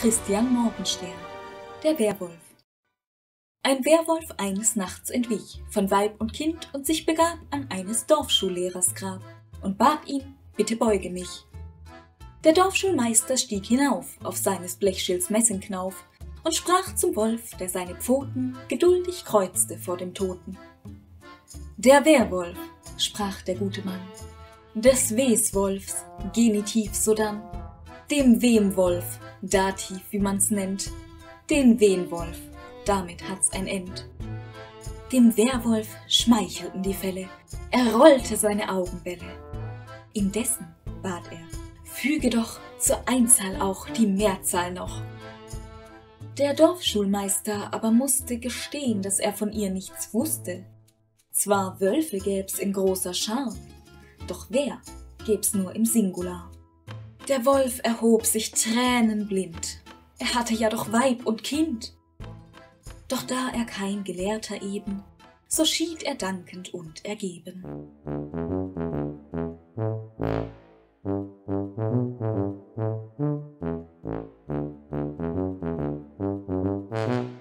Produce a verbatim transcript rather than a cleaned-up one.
Christian Morgenstern, der Werwolf. Ein Werwolf eines Nachts entwich von Weib und Kind und sich begab an eines Dorfschullehrers Grab und bat ihn, bitte beuge mich. Der Dorfschulmeister stieg hinauf auf seines Blechschilds Messingknauf und sprach zum Wolf, der seine Pfoten geduldig kreuzte vor dem Toten. Der Werwolf, sprach der gute Mann, des Weswolfs, Genitiv sodann, dem Wemwolf, Dativ, wie man's nennt, den Wenwolf, damit hat's ein End. Dem Werwolf schmeichelten die Felle, er rollte seine Augenbälle. Indessen bat er, füge doch zur Einzahl auch die Mehrzahl noch. Der Dorfschulmeister aber musste gestehen, dass er von ihr nichts wusste. Zwar Wölfe gäb's in großer Schar, doch wer gäb's nur im Singular. Der Wolf erhob sich tränenblind, er hatte ja doch Weib und Kind. Doch da er kein Gelehrter eben, so schied er dankend und ergeben. Musik